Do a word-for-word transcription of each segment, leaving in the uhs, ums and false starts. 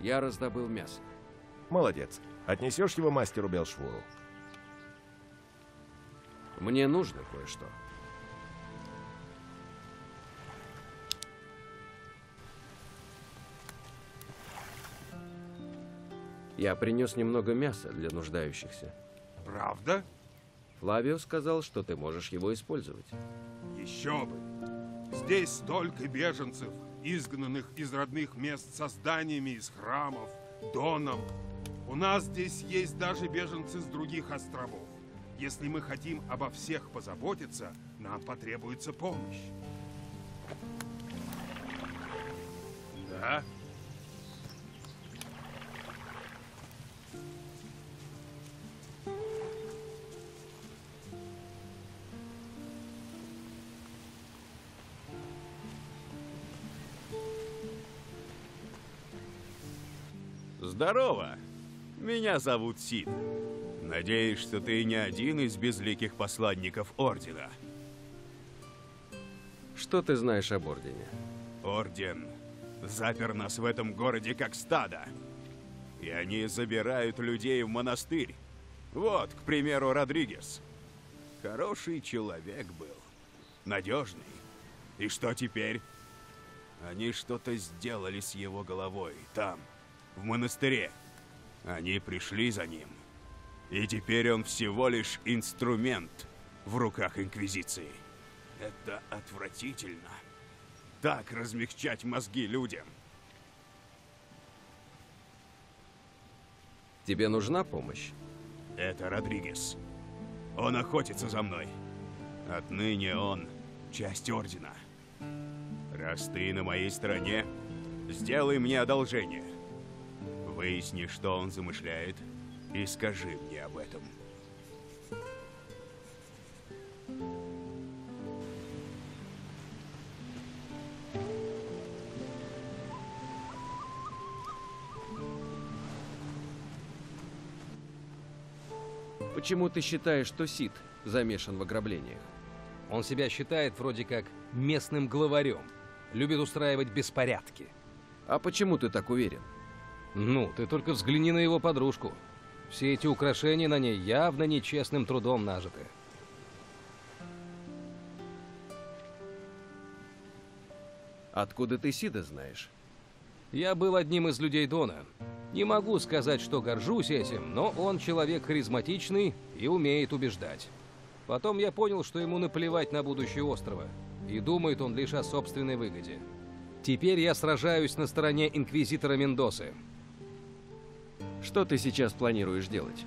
Я раздобыл мясо. Молодец. Отнесешь его мастеру Белсвулу? Мне нужно кое-что. Я принес немного мяса для нуждающихся. Правда? Флавио сказал, что ты можешь его использовать. Еще бы! Здесь столько беженцев, изгнанных из родных мест со зданиями из храмов, доном. У нас здесь есть даже беженцы с других островов. Если мы хотим обо всех позаботиться, нам потребуется помощь. Да? Здорово! Меня зовут Сид. Надеюсь, что ты не один из безликих посланников Ордена. Что ты знаешь об Ордене? Орден запер нас в этом городе как стадо. И они забирают людей в монастырь. Вот, к примеру, Родригес. Хороший человек был. Надежный. И что теперь? Они что-то сделали с его головой там. В монастыре. Они пришли за ним. И теперь он всего лишь инструмент в руках Инквизиции. Это отвратительно. Так размягчать мозги людям. Тебе нужна помощь? Это Родригес. Он охотится за мной. Отныне он часть Ордена. Раз ты на моей стороне, сделай мне одолжение. Выясни, что он замышляет, и скажи мне об этом. Почему ты считаешь, что Сид замешан в ограблениях? Он себя считает вроде как местным главарем, любит устраивать беспорядки. А почему ты так уверен? Ну, ты только взгляни на его подружку. Все эти украшения на ней явно нечестным трудом нажиты. Откуда ты Сида знаешь? Я был одним из людей Дона. Не могу сказать, что горжусь этим, но он человек харизматичный и умеет убеждать. Потом я понял, что ему наплевать на будущее острова, и думает он лишь о собственной выгоде. Теперь я сражаюсь на стороне инквизитора Мендосы. Что ты сейчас планируешь делать?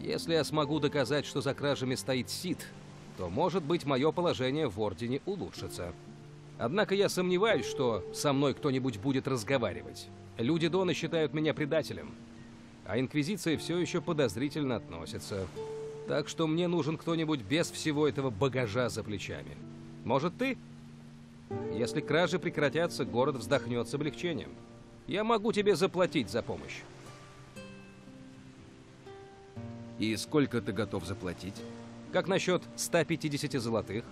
Если я смогу доказать, что за кражами стоит Сид, то, может быть, мое положение в Ордене улучшится. Однако я сомневаюсь, что со мной кто-нибудь будет разговаривать. Люди Дона считают меня предателем, а Инквизиция все еще подозрительно относится. Так что мне нужен кто-нибудь без всего этого багажа за плечами. Может, ты? Если кражи прекратятся, город вздохнет с облегчением. Я могу тебе заплатить за помощь. И сколько ты готов заплатить? Как насчет ста пятидесяти золотых?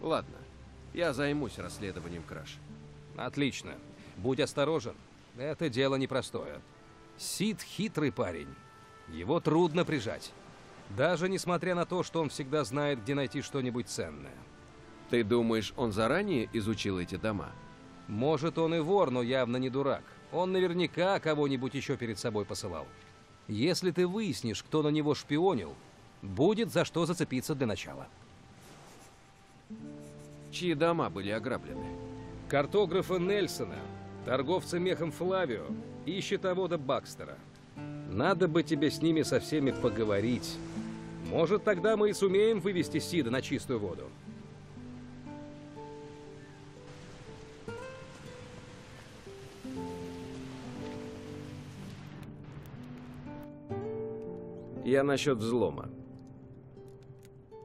Ладно, я займусь расследованием краж. Отлично. Будь осторожен. Это дело непростое. Сид хитрый парень. Его трудно прижать. Даже несмотря на то, что он всегда знает, где найти что-нибудь ценное. Ты думаешь, он заранее изучил эти дома? Может, он и вор, но явно не дурак. Он наверняка кого-нибудь еще перед собой посылал. Если ты выяснишь, кто на него шпионил, будет за что зацепиться для начала. Чьи дома были ограблены? Картографа Нельсона, торговца мехом Флавио и счетовода Бакстера. Надо бы тебе с ними со всеми поговорить. Может, тогда мы и сумеем вывести Сида на чистую воду. Я насчет взлома.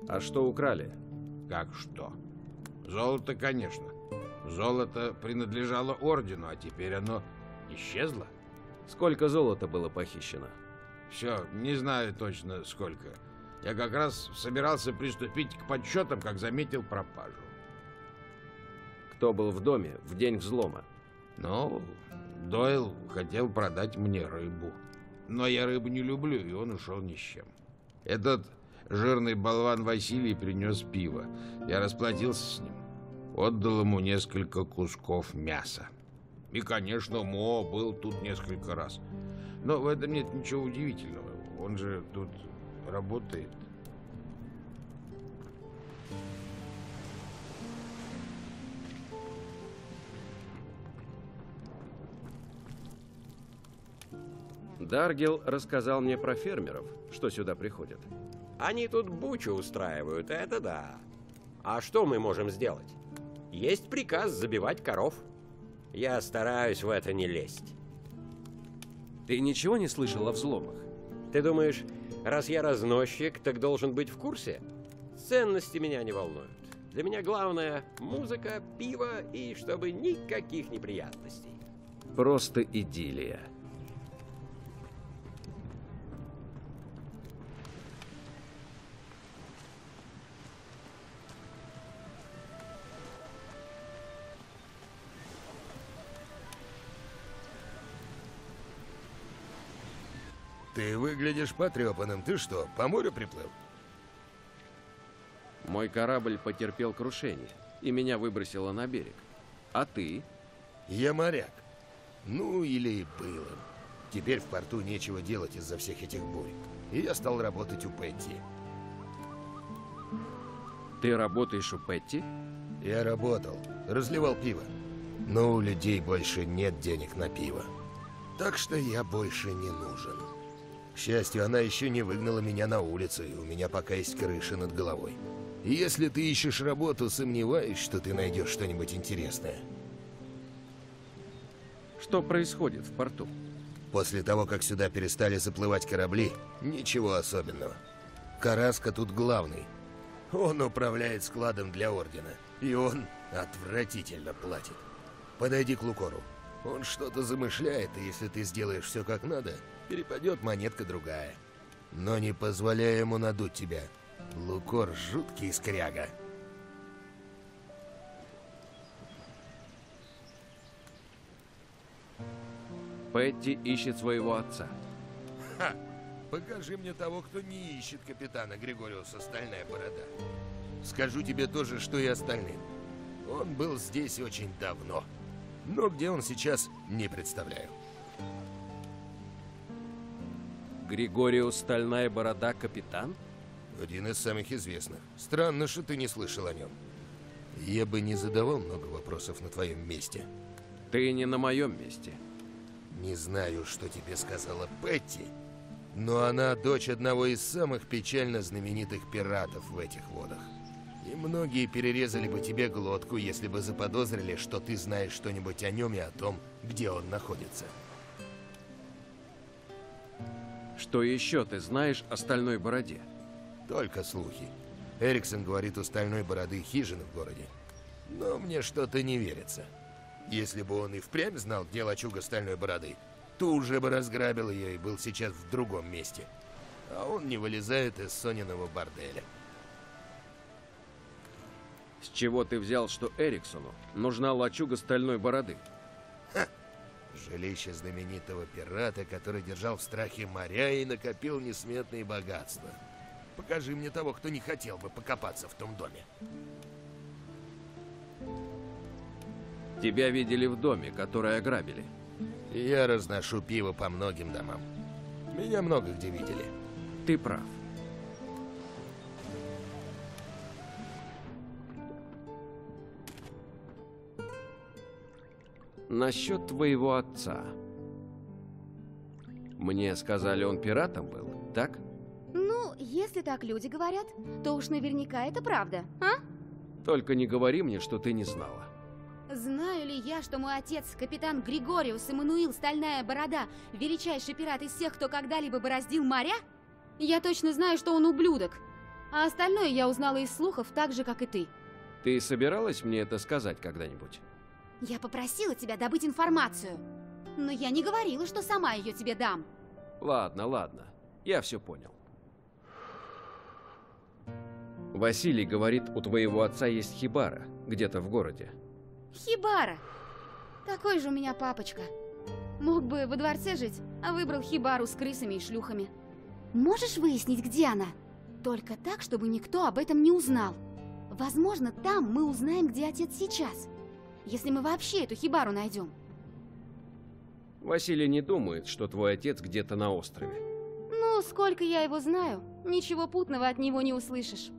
А что украли? Как что? Золото, конечно. Золото принадлежало Ордену, а теперь оно исчезло. Сколько золота было похищено? Все, не знаю точно сколько. Я как раз собирался приступить к подсчетам, как заметил пропажу. Кто был в доме в день взлома? Ну, Дойл хотел продать мне рыбу. Но я рыбу не люблю, и он ушел ни с чем. Этот жирный болван Василий принес пиво. Я расплатился с ним. Отдал ему несколько кусков мяса. И, конечно, Мо был тут несколько раз. Но в этом нет ничего удивительного. Он же тут работает. Даргил рассказал мне про фермеров, что сюда приходят. Они тут бучу устраивают, это да. А что мы можем сделать? Есть приказ забивать коров. Я стараюсь в это не лезть. Ты ничего не слышал о взломах? Ты думаешь, раз я разносчик, так должен быть в курсе? Ценности меня не волнуют. Для меня главное музыка, пиво и чтобы никаких неприятностей. Просто идиллия. Ты выглядишь потрепанным. Ты что, по морю приплыл? Мой корабль потерпел крушение, и меня выбросило на берег. А ты? Я моряк. Ну, или был. Теперь в порту нечего делать из-за всех этих бурь. И я стал работать у Петти. Ты работаешь у Петти? Я работал. Разливал пиво. Но у людей больше нет денег на пиво. Так что я больше не нужен. К счастью, она еще не выгнала меня на улицу, и у меня пока есть крыша над головой. И если ты ищешь работу, сомневаюсь, что ты найдешь что-нибудь интересное. Что происходит в порту? После того, как сюда перестали заплывать корабли, ничего особенного. Карраска тут главный. Он управляет складом для Ордена, и он отвратительно платит. Подойди к Лукору. Он что-то замышляет, и если ты сделаешь все как надо, перепадет монетка другая. Но не позволяй ему надуть тебя. Лукор жуткий скряга. Петти ищет своего отца. Ха! Покажи мне того, кто не ищет капитана Григориуса, стальная борода. Скажу тебе тоже, что и остальным. Он был здесь очень давно. Но где он сейчас, не представляю. Григориус Стальная Борода капитан? Один из самых известных. Странно, что ты не слышал о нем. Я бы не задавал много вопросов на твоем месте. Ты не на моем месте. Не знаю, что тебе сказала Петти, но она дочь одного из самых печально знаменитых пиратов в этих водах. И многие перерезали бы тебе глотку, если бы заподозрили, что ты знаешь что-нибудь о нем и о том, где он находится. Что еще ты знаешь о Стальной Бороде? Только слухи. Эриксон говорит, у Стальной Бороды хижина в городе. Но мне что-то не верится. Если бы он и впрямь знал, где лачуга Стальной Бороды, то уже бы разграбил ее и был сейчас в другом месте. А он не вылезает из Сониного борделя. С чего ты взял, что Эриксону нужна лачуга Стальной Бороды? Ха! Жилище знаменитого пирата, который держал в страхе моря и накопил несметные богатства. Покажи мне того, кто не хотел бы покопаться в том доме. Тебя видели в доме, который ограбили. Я разношу пиво по многим домам. Меня много где видели. Ты прав. Насчет твоего отца. Мне сказали, он пиратом был, так? Ну, если так люди говорят, то уж наверняка это правда, а? Только не говори мне, что ты не знала. Знаю ли я, что мой отец, капитан Григориус Эммануил Стальная Борода, величайший пират из всех, кто когда-либо бороздил моря? Я точно знаю, что он ублюдок. А остальное я узнала из слухов так же, как и ты. Ты собиралась мне это сказать когда-нибудь? Я попросила тебя добыть информацию, но я не говорила, что сама ее тебе дам. Ладно, ладно, я все понял. Василий говорит, у твоего отца есть хибара где-то в городе. Хибара? Такой же у меня папочка. Мог бы во дворце жить, а выбрал хибару с крысами и шлюхами. Можешь выяснить, где она? Только так, чтобы никто об этом не узнал. Возможно, там мы узнаем, где отец сейчас. Если мы вообще эту хибару найдем. Василий не думает, что твой отец где-то на острове. Ну, сколько я его знаю, ничего путного от него не услышишь.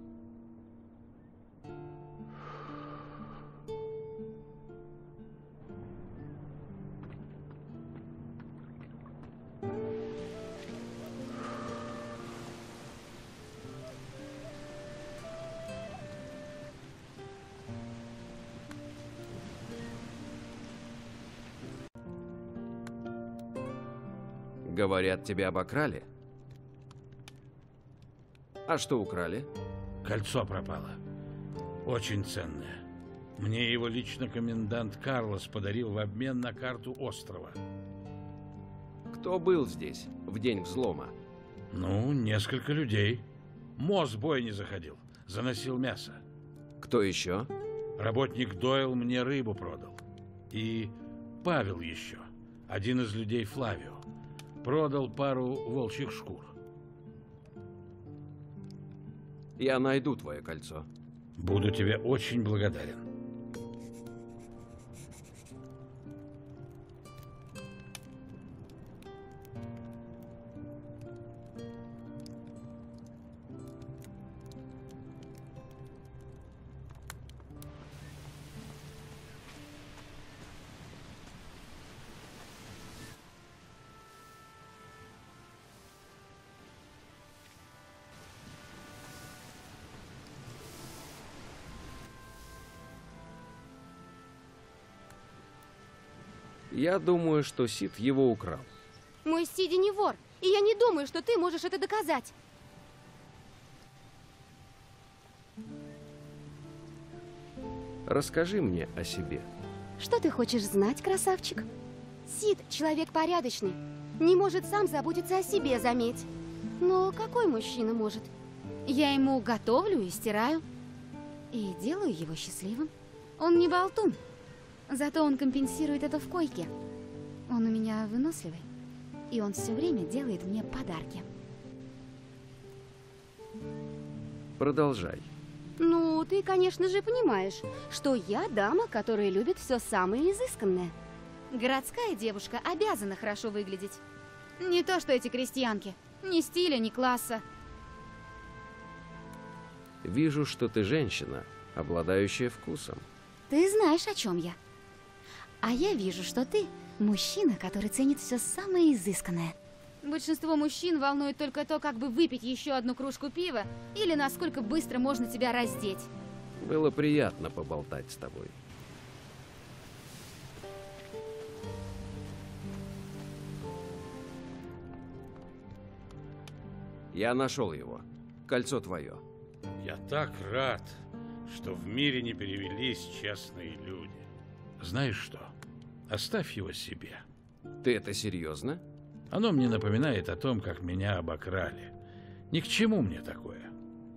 Говорят, тебя обокрали? А что украли? Кольцо пропало. Очень ценное. Мне его лично комендант Карлос подарил в обмен на карту острова. Кто был здесь в день взлома? Ну, несколько людей. Мо с боя не заходил. Заносил мясо. Кто еще? Работник Дойл мне рыбу продал. И Павел еще. Один из людей Флавио. Продал пару волчьих шкур. Я найду твое кольцо. Буду тебе очень благодарен. Я думаю, что Сид его украл. Мой Сиди не вор, и я не думаю, что ты можешь это доказать. Расскажи мне о себе. Что ты хочешь знать, красавчик? Сид человек порядочный, не может сам заботиться о себе, заметь. Но какой мужчина может? Я ему готовлю и стираю, и делаю его счастливым. Он не болтун. Зато он компенсирует это в койке. Он у меня выносливый. И он все время делает мне подарки. Продолжай. Ну, ты, конечно же, понимаешь, что я дама, которая любит все самое изысканное. Городская девушка обязана хорошо выглядеть. Не то, что эти крестьянки. Ни стиля, ни класса. Вижу, что ты женщина, обладающая вкусом. Ты знаешь, о чем я. А я вижу, что ты мужчина, который ценит все самое изысканное. Большинство мужчин волнует только то, как бы выпить еще одну кружку пива, или насколько быстро можно тебя раздеть. Было приятно поболтать с тобой. Я нашел его. Кольцо твое. Я так рад, что в мире не перевелись честные люди. Знаешь что? Оставь его себе. Ты это серьезно? Оно мне напоминает о том, как меня обокрали. Ни к чему мне такое.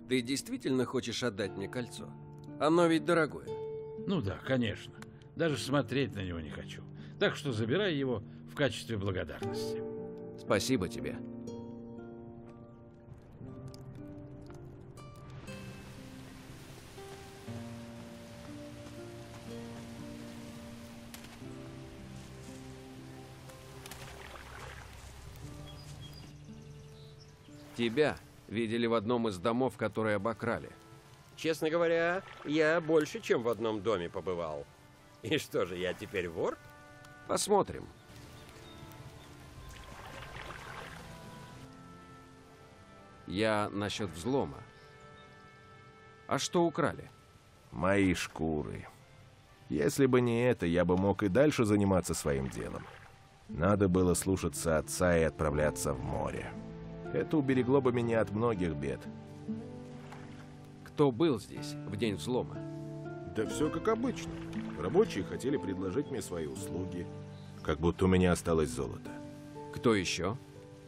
Ты действительно хочешь отдать мне кольцо? Оно ведь дорогое. Ну да, конечно. Даже смотреть на него не хочу. Так что забирай его в качестве благодарности. Спасибо тебе. Тебя видели в одном из домов, которые обокрали. Честно говоря, я больше, чем в одном доме побывал. И что же, я теперь вор? Посмотрим. Я насчет взлома. А что украли? Мои шкуры. Если бы не это, я бы мог и дальше заниматься своим делом. Надо было слушаться отца и отправляться в море. Это уберегло бы меня от многих бед. Кто был здесь в день взлома? Да все как обычно. Рабочие хотели предложить мне свои услуги. Как будто у меня осталось золото. Кто еще?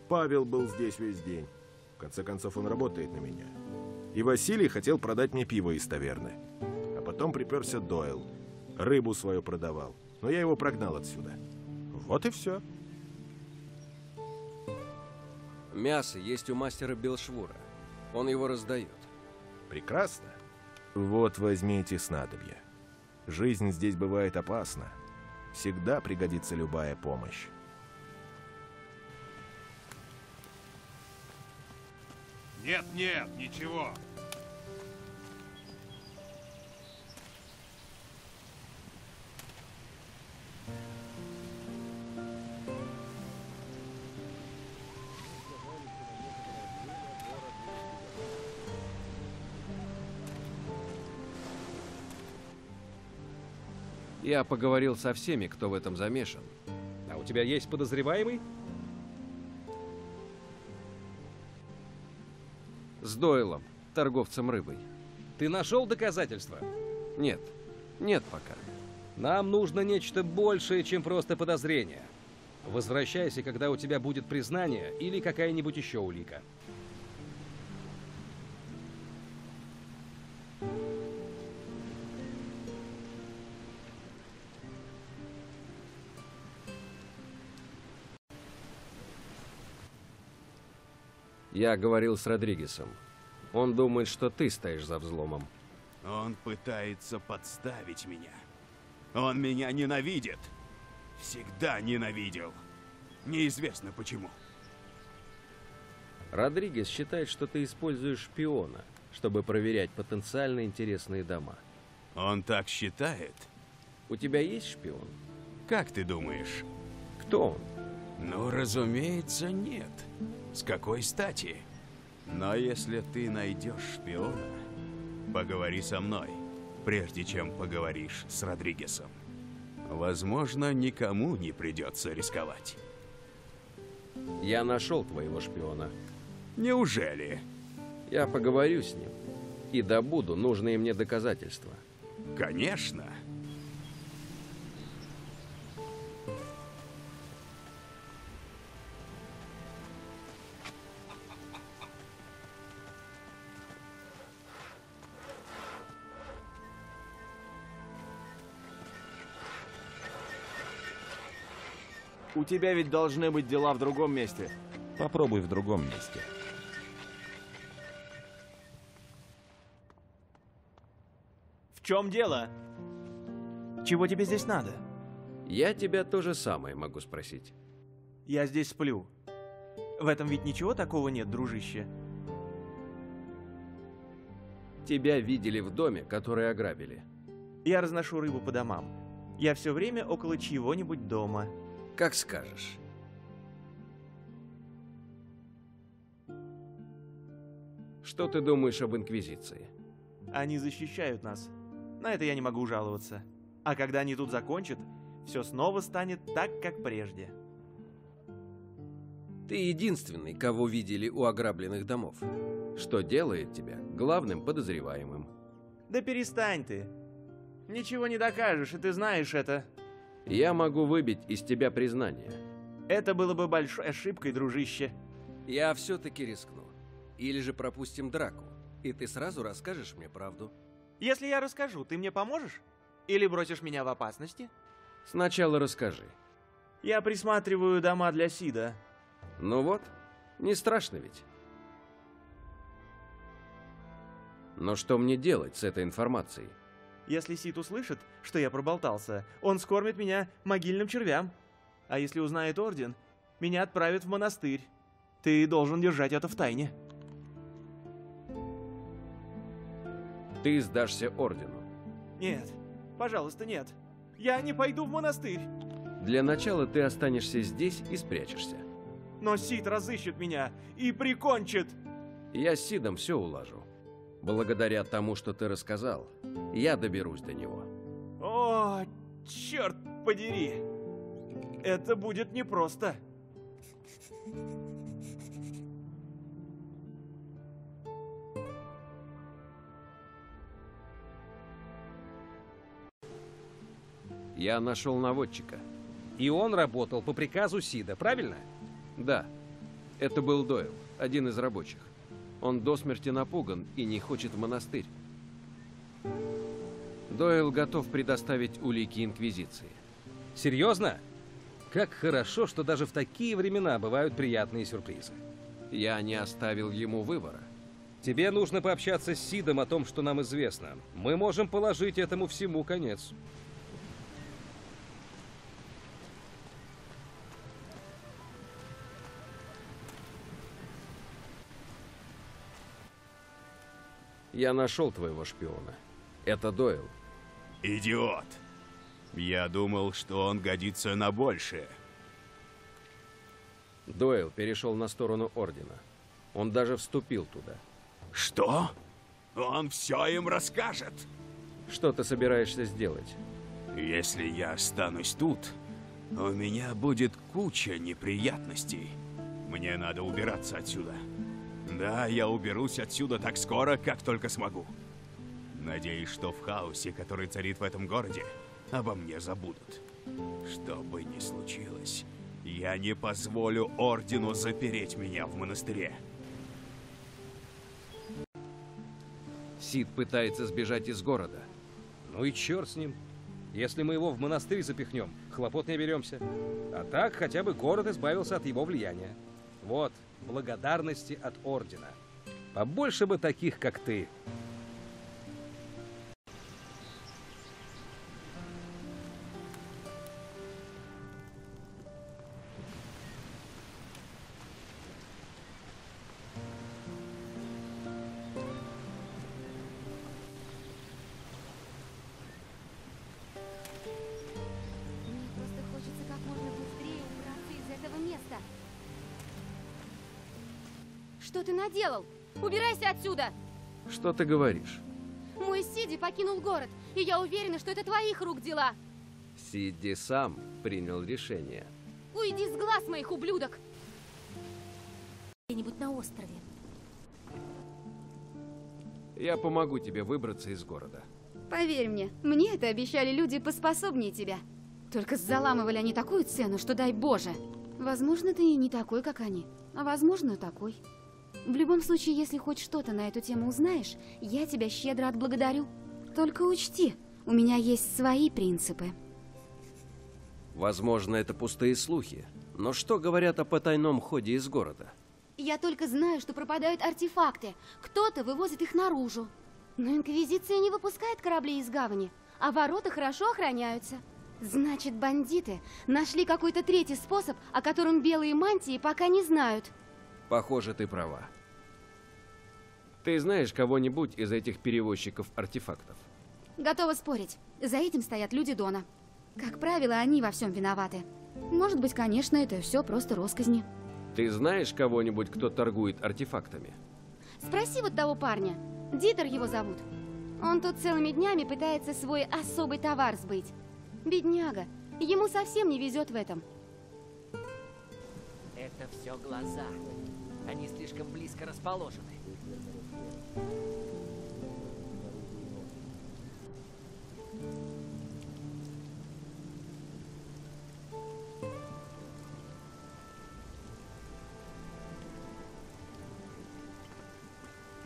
Павел был здесь весь день. В конце концов, он работает на меня. и Василий хотел продать мне пиво из таверны. А потом приперся Дойл. Рыбу свою продавал, но я его прогнал отсюда. Вот и все. Мясо есть у мастера Белшвура. Он его раздает. Прекрасно. Вот возьмите снадобье. Жизнь здесь бывает опасна. Всегда пригодится любая помощь. Нет, нет, ничего. Я поговорил со всеми, кто в этом замешан. А у тебя есть подозреваемый? С Дойлом, торговцем рыбой. Ты нашел доказательства? Нет. Нет пока. Нам нужно нечто большее, чем просто подозрение. Возвращайся, когда у тебя будет признание или какая-нибудь еще улика. Я говорил с Родригесом. Он думает, что ты стоишь за взломом. Он пытается подставить меня. Он меня ненавидит. Всегда ненавидел. Неизвестно почему. Родригес считает, что ты используешь шпиона, чтобы проверять потенциально интересные дома. Он так считает? У тебя есть шпион? Как ты думаешь? Кто он? Ну, разумеется, нет. С какой стати? Но если ты найдешь шпиона, поговори со мной, прежде чем поговоришь с Родригесом. Возможно, никому не придется рисковать. Я нашел твоего шпиона. Неужели? Я поговорю с ним и добуду нужные мне доказательства. Конечно. У тебя ведь должны быть дела в другом месте. Попробуй в другом месте. В чем дело? Чего тебе здесь надо? Я тебя то же самое могу спросить. Я здесь сплю. В этом ведь ничего такого нет, дружище. Тебя видели в доме, который ограбили. Я разношу рыбу по домам. Я все время около чьего-нибудь дома. Как скажешь. Что ты думаешь об Инквизиции? Они защищают нас. На это я не могу жаловаться. А когда они тут закончат, все снова станет так, как прежде. Ты единственный, кого видели у ограбленных домов. Что делает тебя главным подозреваемым? Да перестань ты. Ничего не докажешь, и ты знаешь это. Я могу выбить из тебя признание. Это было бы большой ошибкой, дружище. Я все-таки рискну. Или же пропустим драку, и ты сразу расскажешь мне правду. Если я расскажу, ты мне поможешь? Или бросишь меня в опасности? Сначала расскажи. Я присматриваю дома для Сида. Ну вот, не страшно ведь. Но что мне делать с этой информацией? Если Сид услышит, что я проболтался, он скормит меня могильным червям. А если узнает Орден, меня отправят в монастырь. Ты должен держать это в тайне. Ты сдашься Ордену? Нет, пожалуйста, нет. Я не пойду в монастырь. Для начала ты останешься здесь и спрячешься. Но Сид разыщет меня и прикончит. Я с Сидом все улажу. Благодаря тому, что ты рассказал, я доберусь до него. О, черт подери! Это будет непросто. Я нашел наводчика. И он работал по приказу Сида, правильно? Да. Это был Дойл, один из рабочих. Он до смерти напуган и не хочет в монастырь. Дойл готов предоставить улики Инквизиции. Серьезно? Как хорошо, что даже в такие времена бывают приятные сюрпризы. Я не оставил ему выбора. Тебе нужно пообщаться с Сидом о том, что нам известно. Мы можем положить этому всему конец. Я нашел твоего шпиона. Это Дойл. Идиот! Я думал, что он годится на большее. Дойл перешел на сторону Ордена. Он даже вступил туда. Что? Он все им расскажет. Что ты собираешься сделать? Если я останусь тут, у меня будет куча неприятностей. Мне надо убираться отсюда. Да, я уберусь отсюда так скоро, как только смогу. Надеюсь, что в хаосе, который царит в этом городе, обо мне забудут. Что бы ни случилось, я не позволю Ордену запереть меня в монастыре. Сид пытается сбежать из города. Ну и черт с ним. Если мы его в монастырь запихнем, хлопот не беремся. А так хотя бы город избавился от его влияния. Вот, благодарности от Ордена. Побольше бы таких, как ты. Что ты наделал? Убирайся отсюда! Что ты говоришь? Мой Сидди покинул город, и я уверена, что это твоих рук дела. Сидди сам принял решение. Уйди с глаз моих, ублюдок! Где-нибудь на острове. Я помогу тебе выбраться из города. Поверь мне, мне это обещали люди поспособнее тебя. Только заламывали они такую цену, что дай Боже. Возможно, ты и не такой, как они, а возможно, такой. В любом случае, если хоть что-то на эту тему узнаешь, я тебя щедро отблагодарю. Только учти, у меня есть свои принципы. Возможно, это пустые слухи, но что говорят о потайном ходе из города? Я только знаю, что пропадают артефакты, кто-то вывозит их наружу. Но Инквизиция не выпускает корабли из гавани, а ворота хорошо охраняются. Значит, бандиты нашли какой-то третий способ, о котором белые мантии пока не знают. Похоже, ты права. Ты знаешь кого-нибудь из этих перевозчиков артефактов? Готова спорить. За этим стоят люди Дона. Как правило, они во всем виноваты. Может быть, конечно, это все просто росказни. Ты знаешь кого-нибудь, кто торгует артефактами? Спроси вот того парня. Дитер его зовут. Он тут целыми днями пытается свой особый товар сбыть. Бедняга. Ему совсем не везет в этом. Это все глаза. Они слишком близко расположены.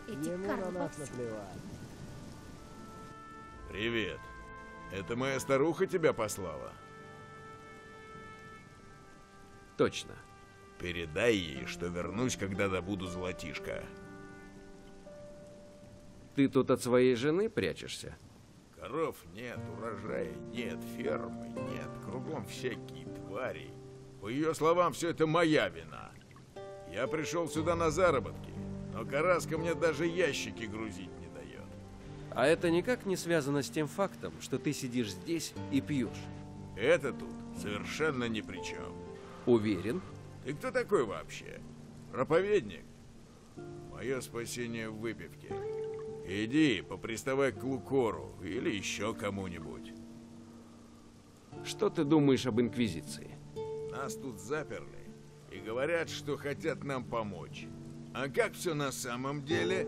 Эти Карлосы. Привет. Это моя старуха тебя послала? Точно. Передай ей, что вернусь, когда добуду золотишко. Ты тут от своей жены прячешься? Коров нет, урожая нет, фермы нет, кругом всякие твари. По ее словам, все это моя вина. Я пришел сюда на заработки, но Карраска мне даже ящики грузить не дает. А это никак не связано с тем фактом, что ты сидишь здесь и пьешь? Это тут совершенно ни при чем. Уверен? Ты кто такой вообще? Проповедник? Мое спасение в выпивке. Иди, поприставай к Лукору или еще кому-нибудь. Что ты думаешь об Инквизиции? Нас тут заперли и говорят, что хотят нам помочь. А как все на самом деле?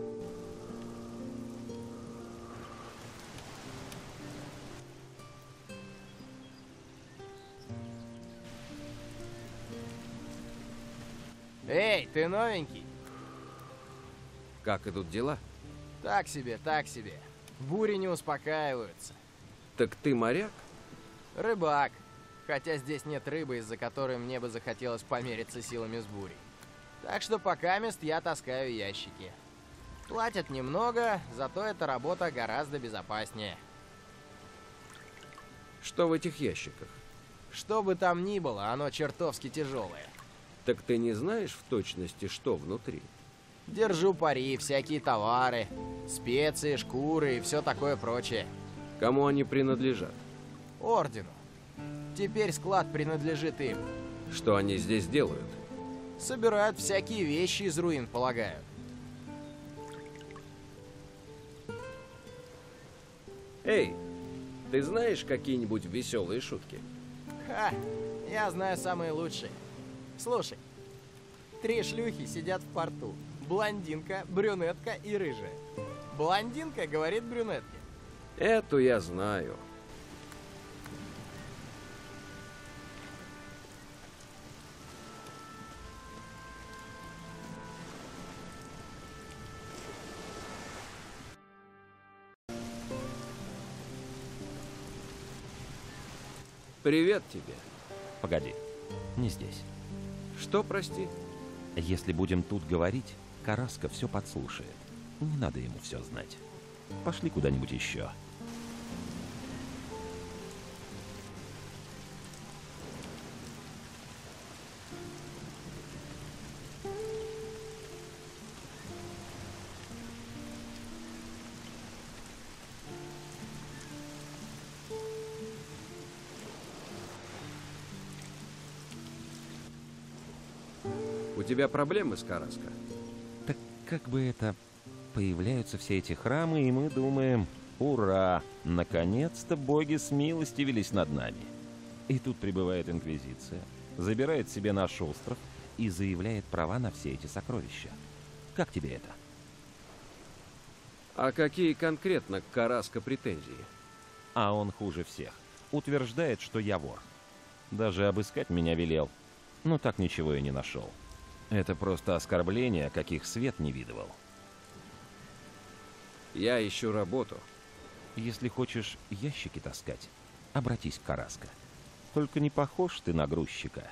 Эй, ты новенький? Как идут дела? Так себе, так себе. Бури не успокаиваются. Так ты моряк? Рыбак. Хотя здесь нет рыбы, из-за которой мне бы захотелось помериться силами с бурей. Так что покамест я таскаю ящики. Платят немного, зато эта работа гораздо безопаснее. Что в этих ящиках? Что бы там ни было, оно чертовски тяжелое. Так ты не знаешь в точности, что внутри? Держу пари, всякие товары, специи, шкуры и все такое прочее. Кому они принадлежат? Ордену. Теперь склад принадлежит им. Что они здесь делают? Собирают всякие вещи из руин, полагаю. Эй, ты знаешь какие-нибудь веселые шутки? Ха, я знаю самые лучшие. Слушай, три шлюхи сидят в порту. Блондинка, брюнетка и рыжая. Блондинка говорит брюнетке. Эту я знаю. Привет тебе. Погоди, не здесь. Что, прости? Если будем тут говорить, Карраска все подслушает. Не надо ему все знать. Пошли куда-нибудь еще. У тебя проблемы с Карраска? Так как бы это... Появляются все эти храмы, и мы думаем, ура, наконец-то боги смилостивились над нами. И тут прибывает Инквизиция, забирает себе наш остров и заявляет права на все эти сокровища. Как тебе это? А какие конкретно к Карраска претензии? А он хуже всех. Утверждает, что я вор. Даже обыскать меня велел. Но так ничего и не нашел. Это просто оскорбление, каких свет не видывал. Я ищу работу. Если хочешь ящики таскать, обратись к Карраска. Только не похож ты на грузчика.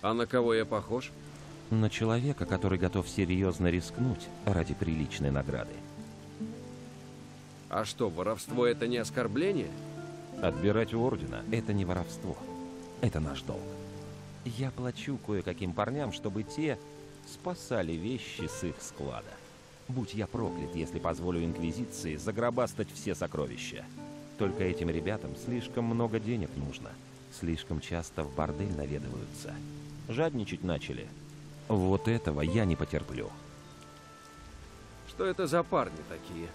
А на кого я похож? На человека, который готов серьезно рискнуть ради приличной награды. А что, воровство — это не оскорбление? Отбирать у ордена — это не воровство. Это наш долг. Я плачу кое-каким парням, чтобы те спасали вещи с их склада. Будь я проклят, если позволю Инквизиции заграбастать все сокровища. Только этим ребятам слишком много денег нужно. Слишком часто в бордель наведываются. Жадничать начали. Вот этого я не потерплю. Что это за парни такие?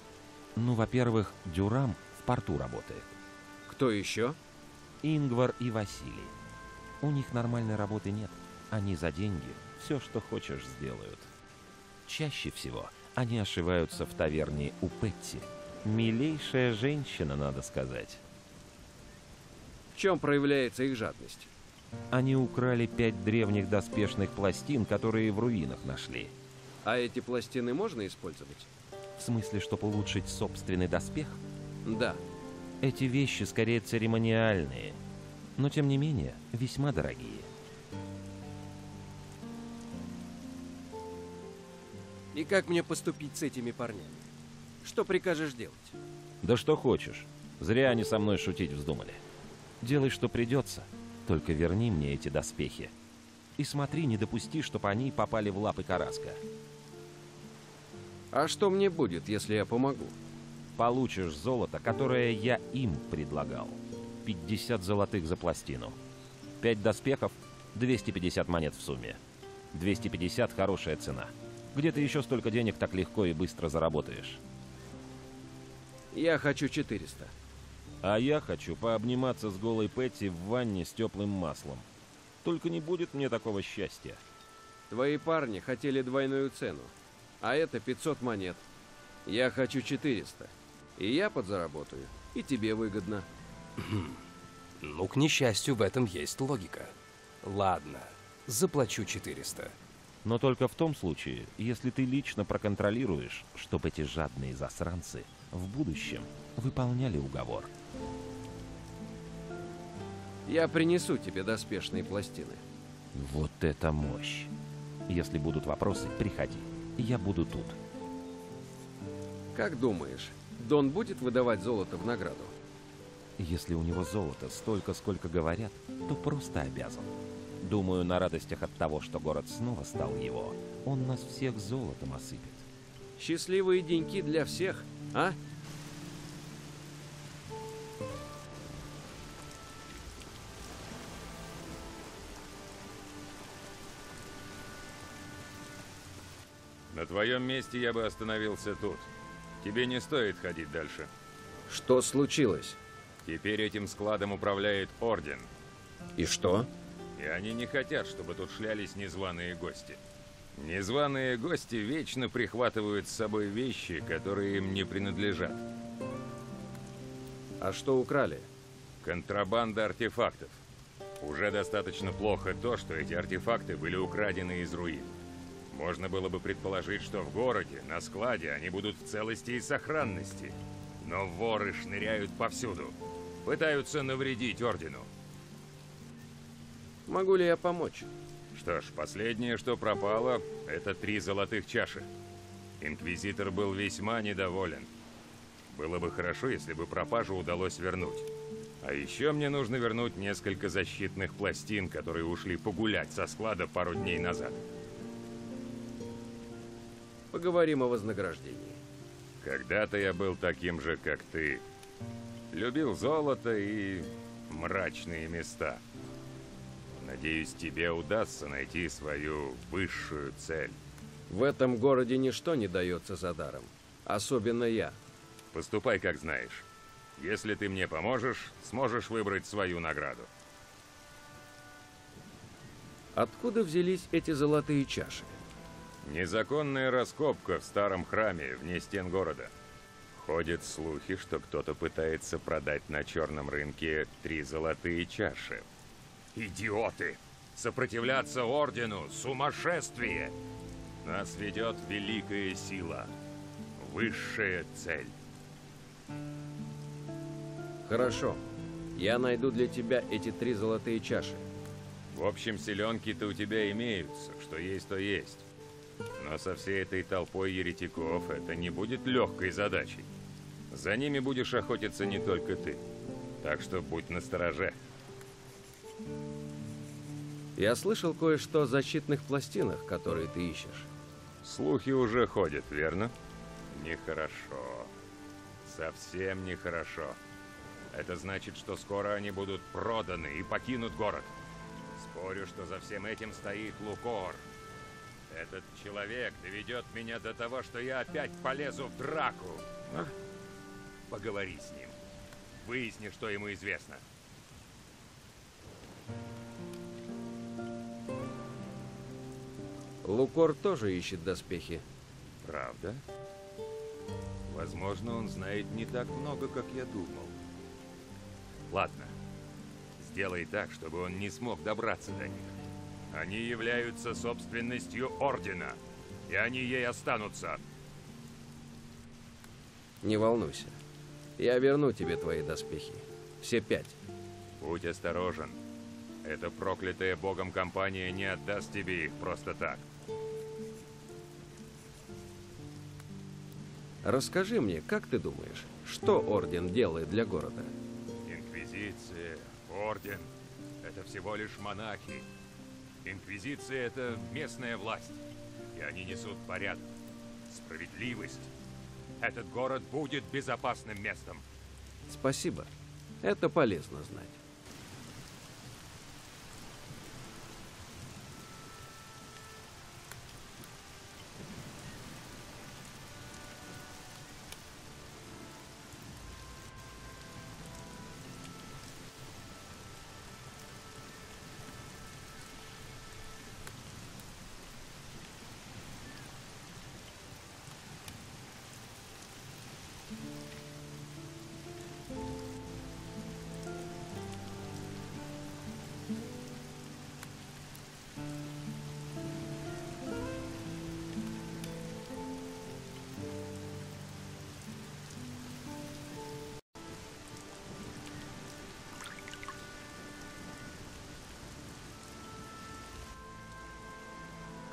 Ну, во-первых, Дюрам в порту работает. Кто еще? Ингвар и Василий. У них нормальной работы нет. Они за деньги все, что хочешь, сделают. Чаще всего они ошиваются в таверне у Петти. Милейшая женщина, надо сказать. В чем проявляется их жадность? Они украли пять древних доспешных пластин, которые в руинах нашли. А эти пластины можно использовать? В смысле, чтобы улучшить собственный доспех? Да. Эти вещи скорее церемониальные. Но, тем не менее, весьма дорогие. И как мне поступить с этими парнями? Что прикажешь делать? Да что хочешь. Зря они со мной шутить вздумали. Делай, что придется. Только верни мне эти доспехи. И смотри, не допусти, чтобы они попали в лапы Карраска. А что мне будет, если я помогу? Получишь золото, которое я им предлагал. пятьдесят золотых за пластину. пять доспехов, двести пятьдесят монет в сумме. двести пятьдесят – хорошая цена. Где ты еще столько денег так легко и быстро заработаешь? Я хочу четыреста. А я хочу пообниматься с голой Петти в ванне с теплым маслом. Только не будет мне такого счастья. Твои парни хотели двойную цену, а это пятьсот монет. Я хочу четыреста. И я подзаработаю, и тебе выгодно. Ну, к несчастью, в этом есть логика. Ладно, заплачу четыреста. Но только в том случае, если ты лично проконтролируешь, чтобы эти жадные засранцы в будущем выполняли уговор. Я принесу тебе доспешные пластины. Вот это мощь! Если будут вопросы, приходи. Я буду тут. Как думаешь, Дон будет выдавать золото в награду? Если у него золото столько, сколько говорят, то просто обязан. Думаю, на радостях от того, что город снова стал его, он нас всех золотом осыпет. Счастливые деньки для всех, а? На твоем месте я бы остановился тут. Тебе не стоит ходить дальше. Что случилось? Теперь этим складом управляет Орден. И что? И они не хотят, чтобы тут шлялись незваные гости. Незваные гости вечно прихватывают с собой вещи, которые им не принадлежат. А что украли? Контрабанда артефактов. Уже достаточно плохо то, что эти артефакты были украдены из руин. Можно было бы предположить, что в городе, на складе, они будут в целости и сохранности. Но воры шныряют повсюду. Пытаются навредить Ордену. Могу ли я помочь? Что ж, последнее, что пропало, это три золотых чаши. Инквизитор был весьма недоволен. Было бы хорошо, если бы пропажу удалось вернуть. А еще мне нужно вернуть несколько защитных пластин, которые ушли погулять со склада пару дней назад. Поговорим о вознаграждении. Когда-то я был таким же, как ты. Любил золото и мрачные места. Надеюсь, тебе удастся найти свою высшую цель. В этом городе ничто не дается за даром. Особенно я. Поступай, как знаешь. Если ты мне поможешь, сможешь выбрать свою награду. Откуда взялись эти золотые чаши? Незаконная раскопка в старом храме вне стен города. Ходят слухи, что кто-то пытается продать на черном рынке три золотые чаши. Идиоты! Сопротивляться Ордену — сумасшествие! Нас ведет великая сила, высшая цель. Хорошо. Я найду для тебя эти три золотые чаши. В общем, силенки-то у тебя имеются. Что есть, то есть. Но со всей этой толпой еретиков это не будет легкой задачей. За ними будешь охотиться не только ты. Так что будь настороже. Я слышал кое-что о защитных пластинах, которые ты ищешь. Слухи уже ходят, верно? Нехорошо. Совсем нехорошо. Это значит, что скоро они будут проданы и покинут город. Спорю, что за всем этим стоит Лукор. Этот человек доведет меня до того, что я опять полезу в драку. А? Поговори с ним. Выясни, что ему известно. Лукор тоже ищет доспехи. Правда? Возможно, он знает не так много, как я думал. Ладно. Сделай так, чтобы он не смог добраться до них. Они являются собственностью Ордена, и они ей останутся. Не волнуйся. Я верну тебе твои доспехи. Все пять. Будь осторожен. Эта проклятая богом компания не отдаст тебе их просто так. Расскажи мне, как ты думаешь, что Орден делает для города? Инквизиция, Орден — это всего лишь монахи. Инквизиция — это местная власть, и они несут порядок, справедливость. Этот город будет безопасным местом. Спасибо. Это полезно знать.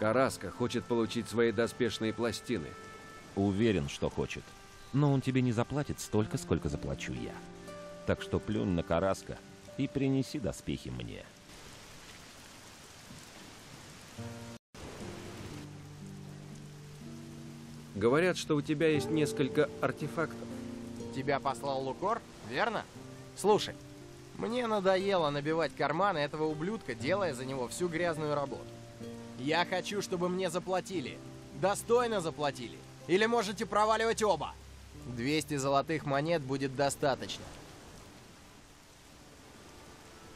Карраска хочет получить свои доспешные пластины. Уверен, что хочет. Но он тебе не заплатит столько, сколько заплачу я. Так что плюнь на Карраска и принеси доспехи мне. Говорят, что у тебя есть несколько артефактов. Тебя послал Лукор, верно? Слушай, мне надоело набивать карманы этого ублюдка, делая за него всю грязную работу. Я хочу, чтобы мне заплатили. Достойно заплатили. Или можете проваливать оба. двести золотых монет будет достаточно.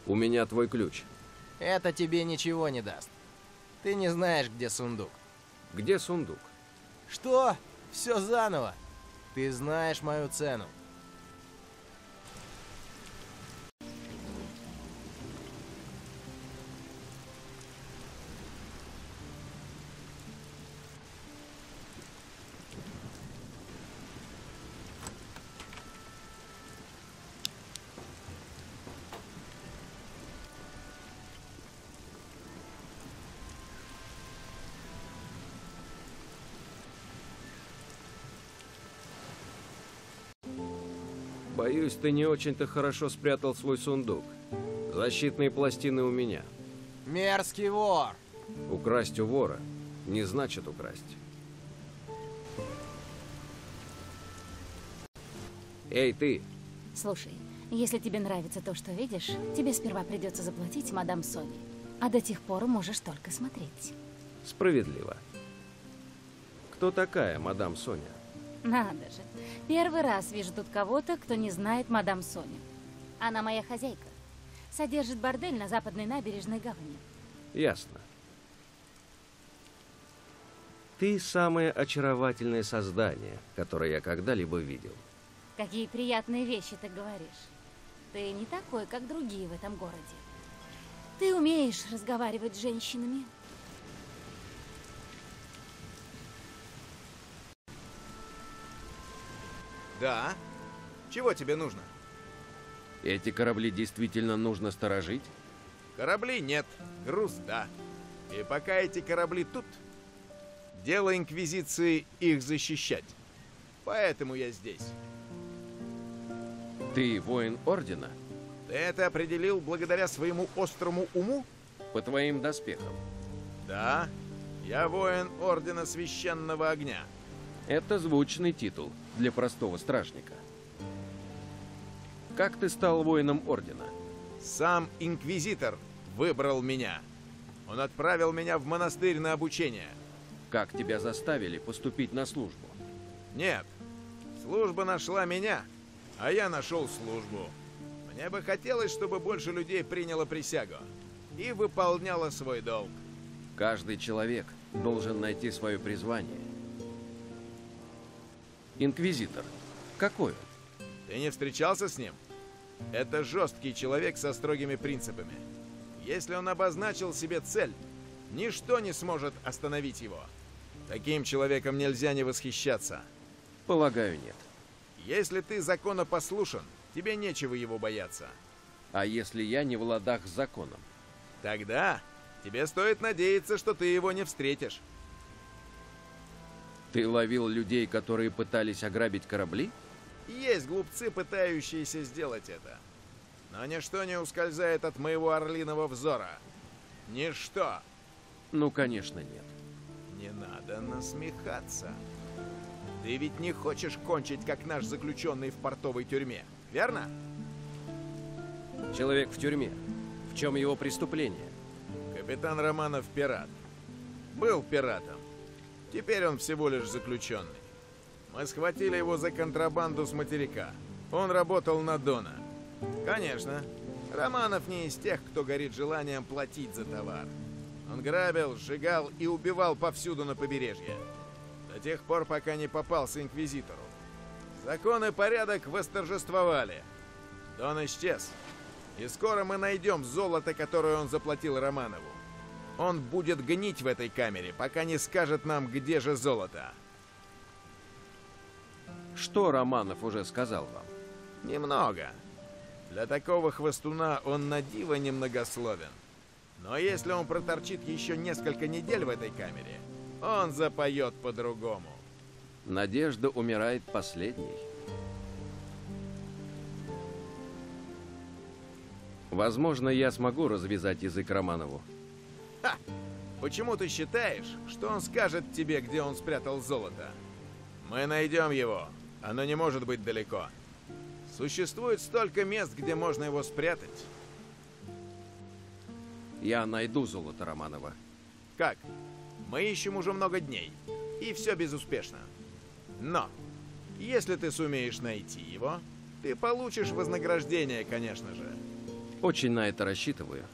У меня твой ключ. Это тебе ничего не даст. Ты не знаешь, где сундук. Где сундук? Что? Все заново. Ты знаешь мою цену. Боюсь, ты не очень-то хорошо спрятал свой сундук. Защитные пластины у меня. Мерзкий вор! Украсть у вора не значит украсть. Эй, ты! Слушай, если тебе нравится то, что видишь, тебе сперва придется заплатить мадам Соне. А до тех пор можешь только смотреть. Справедливо. Кто такая мадам Соня? Надо же. Первый раз вижу тут кого-то, кто не знает мадам Соню. Она моя хозяйка. Содержит бордель на западной набережной гавани. Ясно. Ты самое очаровательное создание, которое я когда-либо видел. Какие приятные вещи ты говоришь. Ты не такой, как другие в этом городе. Ты умеешь разговаривать с женщинами. Да. Чего тебе нужно? Эти корабли действительно нужно сторожить? Корабли нет, груз да. И пока эти корабли тут, дело Инквизиции их защищать. Поэтому я здесь. Ты воин Ордена? Ты это определил благодаря своему острому уму? По твоим доспехам. Да, я воин Ордена Священного Огня. Это звучный титул для простого стражника. Как ты стал воином Ордена? Сам Инквизитор выбрал меня. Он отправил меня в монастырь на обучение. Как тебя заставили поступить на службу? Нет. Служба нашла меня, а я нашел службу. Мне бы хотелось, чтобы больше людей приняло присягу и выполняло свой долг. Каждый человек должен найти свое призвание. Инквизитор. Какой он? Ты не встречался с ним? Это жесткий человек со строгими принципами. Если он обозначил себе цель, ничто не сможет остановить его. Таким человеком нельзя не восхищаться. Полагаю, нет. Если ты законопослушен, тебе нечего его бояться. А если я не в ладах с законом? Тогда тебе стоит надеяться, что ты его не встретишь. Ты ловил людей, которые пытались ограбить корабли? Есть глупцы, пытающиеся сделать это. Но ничто не ускользает от моего орлиного взора. Ничто. Ну, конечно, нет. Не надо насмехаться. Ты ведь не хочешь кончить, как наш заключенный в портовой тюрьме, верно? Человек в тюрьме. В чем его преступление? Капитан Романов пират. Был пиратом. Теперь он всего лишь заключенный. Мы схватили его за контрабанду с материка. Он работал на Дона. Конечно, Романов не из тех, кто горит желанием платить за товар. Он грабил, сжигал и убивал повсюду на побережье. До тех пор, пока не попался инквизитору. Закон и порядок восторжествовали. Дон исчез. И скоро мы найдем золото, которое он заплатил Романову. Он будет гнить в этой камере, пока не скажет нам, где же золото. Что Романов уже сказал вам? Немного. Для такого хвостуна он на диво немногословен. Но если он проторчит еще несколько недель в этой камере, он запоет по-другому. Надежда умирает последней. Возможно, я смогу развязать язык Романову. Ха! Почему ты считаешь, что он скажет тебе, где он спрятал золото? Мы найдем его. Оно не может быть далеко. Существует столько мест, где можно его спрятать. Я найду золото Романова. Как? Мы ищем уже много дней. И все безуспешно. Но, если ты сумеешь найти его, ты получишь вознаграждение, конечно же. Очень на это рассчитываю.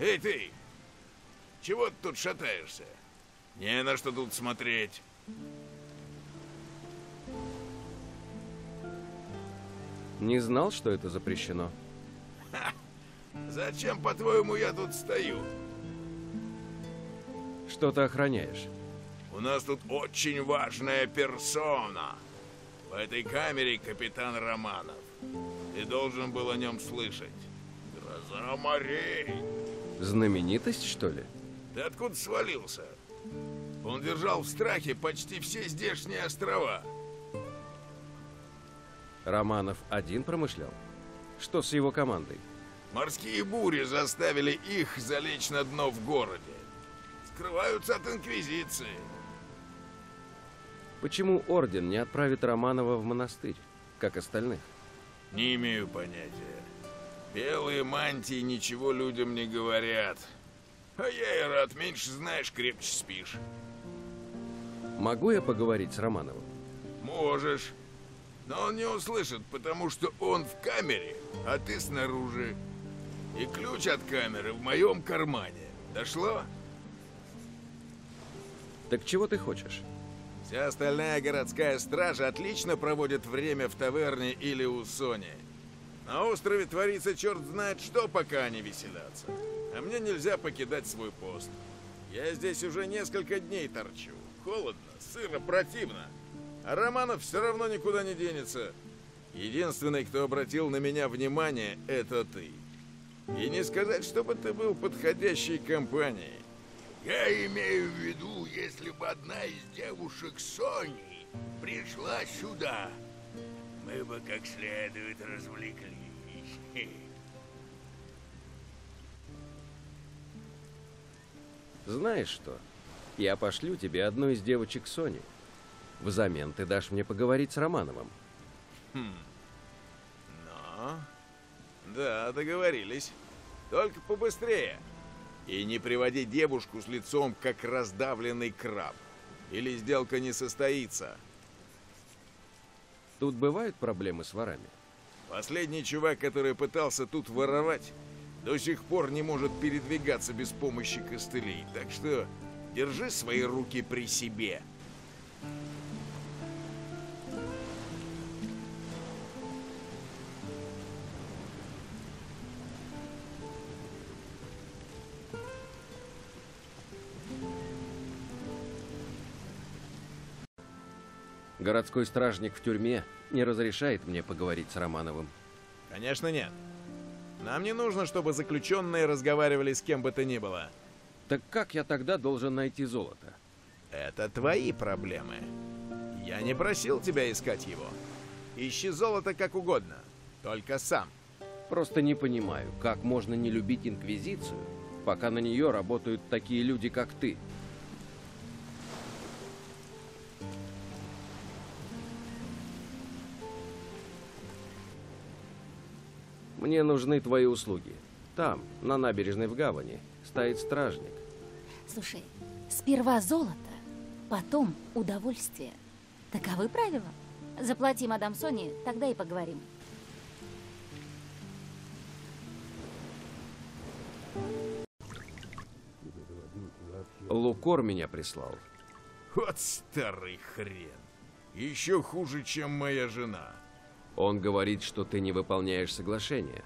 Эй, ты! Чего ты тут шатаешься? Не на что тут смотреть. Не знал, что это запрещено. Ха! Зачем, по-твоему, я тут стою? Что ты охраняешь? У нас тут очень важная персона. В этой камере капитан Романов. Ты должен был о нем слышать. Гроза морей! Знаменитость, что ли? Ты откуда свалился? Он держал в страхе почти все здешние острова. Романов один промышлял? Что с его командой? Морские бури заставили их залечь на дно в городе. Скрываются от инквизиции. Почему орден не отправит Романова в монастырь, как остальных? Не имею понятия. Белые мантии ничего людям не говорят. А я и рад, меньше знаешь, крепче спишь. Могу я поговорить с Романовым? Можешь. Но он не услышит, потому что он в камере, а ты снаружи. И ключ от камеры в моем кармане. Дошло? Так чего ты хочешь? Вся остальная городская стража отлично проводит время в таверне или у Сони. На острове творится черт знает что, пока они веселятся. А мне нельзя покидать свой пост. Я здесь уже несколько дней торчу. Холодно, сыро, противно. А Романов все равно никуда не денется. Единственный, кто обратил на меня внимание, это ты. И не сказать, чтобы ты был подходящей компанией. Я имею в виду, если бы одна из девушек Сони пришла сюда... Мы бы как следует развлеклись. Знаешь что? Я пошлю тебе одну из девочек Сони. Взамен ты дашь мне поговорить с Романовым. Хм. Но... Да, договорились. Только побыстрее. И не приводи девушку с лицом, как раздавленный краб. Или сделка не состоится. Тут бывают проблемы с ворами? Последний чувак, который пытался тут воровать, до сих пор не может передвигаться без помощи костылей. Так что держи свои руки при себе. Городской стражник в тюрьме не разрешает мне поговорить с Романовым. Конечно, нет. Нам не нужно, чтобы заключенные разговаривали с кем бы то ни было. Так как я тогда должен найти золото? Это твои проблемы. Я не просил тебя искать его. Ищи золото как угодно, только сам. Просто не понимаю, как можно не любить инквизицию, пока на нее работают такие люди, как ты. Мне нужны твои услуги. Там, на набережной в гавани, стоит стражник. Слушай, сперва золото, потом удовольствие. Таковы правила. Заплати мадам Соне, тогда и поговорим. Лукор меня прислал. Вот старый хрен. Еще хуже, чем моя жена. Он говорит, что ты не выполняешь соглашение.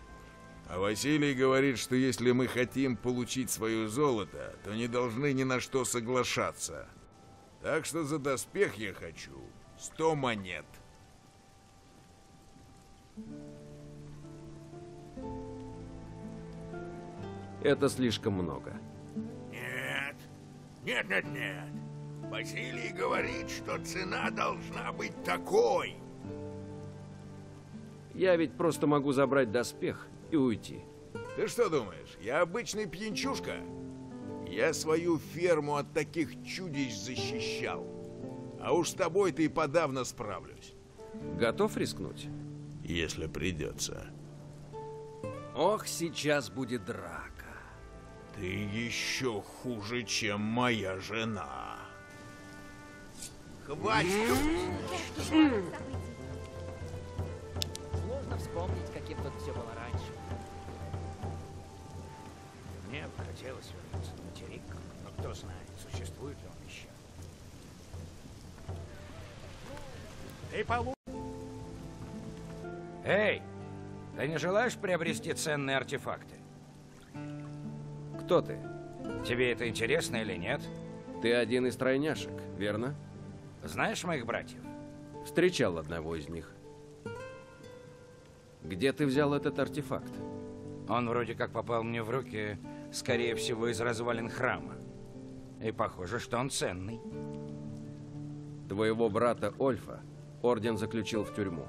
А Василий говорит, что если мы хотим получить свое золото, то не должны ни на что соглашаться. Так что за доспех я хочу сто монет. Это слишком много. Нет, нет, нет, нет. Василий говорит, что цена должна быть такой. Я ведь просто могу забрать доспех и уйти. Ты что думаешь, я обычный пьянчушка? Я свою ферму от таких чудищ защищал. А уж с тобой-то и подавно справлюсь. Готов рискнуть? Если придется. Ох, сейчас будет драка. Ты еще хуже, чем моя жена. Хватит! Сложно вспомнить, каким тут все было раньше. Мне бы хотелось вернуться на материк, но кто знает, существует ли он еще. Ты получишь. Эй, ты не желаешь приобрести ценные артефакты? Кто ты? Тебе это интересно или нет? Ты один из тройняшек, верно? Знаешь моих братьев? Встречал одного из них. Где ты взял этот артефакт? Он вроде как попал мне в руки, скорее всего, из развалин храма. И похоже, что он ценный. Твоего брата Ольфа орден заключил в тюрьму.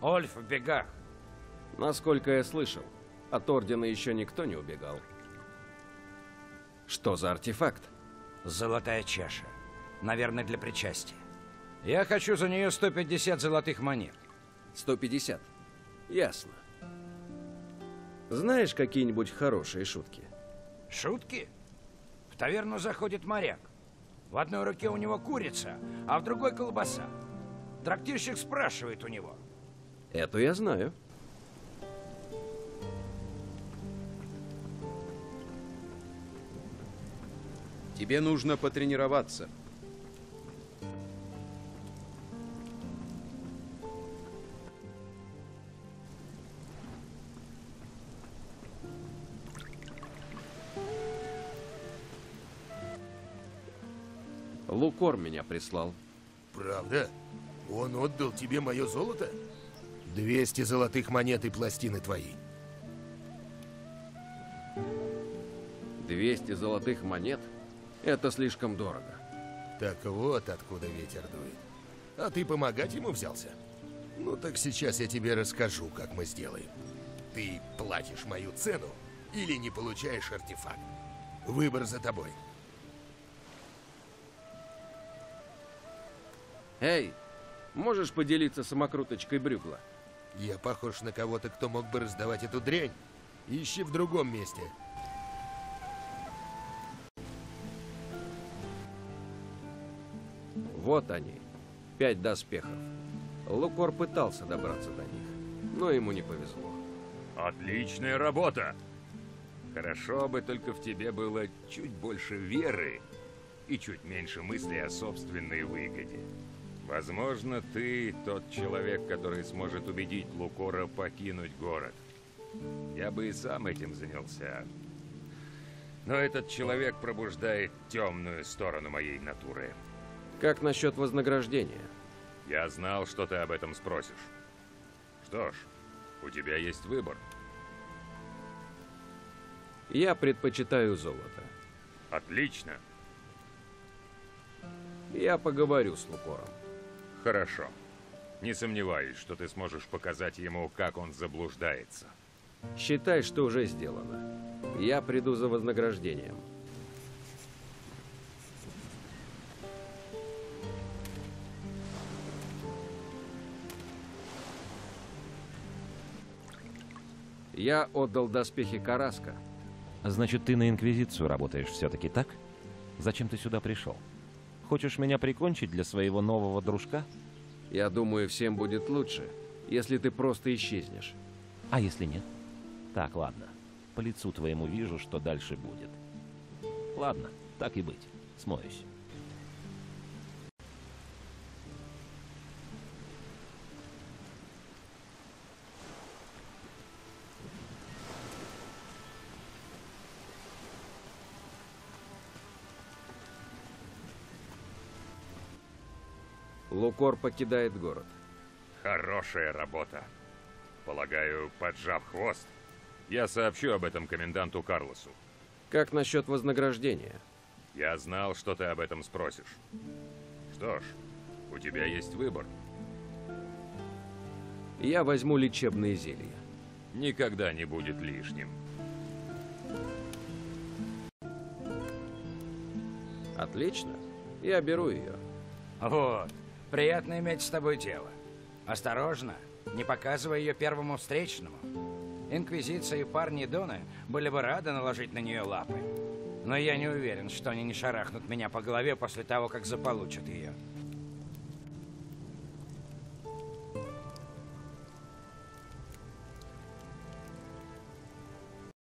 Ольф в бегах. Насколько я слышал, от ордена еще никто не убегал. Что за артефакт? Золотая чаша. Наверное, для причастия. Я хочу за нее сто пятьдесят золотых монет. сто пятьдесят? Ясно. Знаешь какие-нибудь хорошие шутки? Шутки? В таверну заходит моряк. В одной руке у него курица, а в другой колбаса. Трактирщик спрашивает у него. Эту я знаю. Тебе нужно потренироваться. Лукор меня прислал. Правда? Он отдал тебе мое золото? двести золотых монет и пластины твои. двести золотых монет? Это слишком дорого. Так вот откуда ветер дует. А ты помогать ему взялся? Ну так сейчас я тебе расскажу, как мы сделаем. Ты платишь мою цену или не получаешь артефакт. Выбор за тобой. Эй, можешь поделиться самокруточкой брюкла? Я похож на кого-то, кто мог бы раздавать эту дрянь. Ищи в другом месте. Вот они, пять доспехов. Лукор пытался добраться до них, но ему не повезло. Отличная работа! Хорошо бы только в тебе было чуть больше веры и чуть меньше мыслей о собственной выгоде. Возможно, ты тот человек, который сможет убедить Лукора покинуть город. Я бы и сам этим занялся. Но этот человек пробуждает темную сторону моей натуры. Как насчет вознаграждения? Я знал, что ты об этом спросишь. Что ж, у тебя есть выбор. Я предпочитаю золото. Отлично. Я поговорю с Лукором. Хорошо. Не сомневаюсь, что ты сможешь показать ему, как он заблуждается. Считай, что уже сделано. Я приду за вознаграждением. Я отдал доспехи Карраска. Значит, ты на Инквизицию работаешь все-таки, так? Зачем ты сюда пришел? Хочешь меня прикончить для своего нового дружка? Я думаю, всем будет лучше, если ты просто исчезнешь. А если нет? Так, ладно. По лицу твоему вижу, что дальше будет. Ладно, так и быть, смоюсь. Лукор покидает город. Хорошая работа. Полагаю, поджав хвост, я сообщу об этом коменданту Карлосу. Как насчет вознаграждения? Я знал, что ты об этом спросишь. Что ж, у тебя есть выбор. Я возьму лечебные зелья. Никогда не будет лишним. Отлично. Я беру ее. Вот. Приятно иметь с тобой дело. Осторожно, не показывай ее первому встречному. Инквизиция и парни Дона были бы рады наложить на нее лапы. Но я не уверен, что они не шарахнут меня по голове после того, как заполучат ее.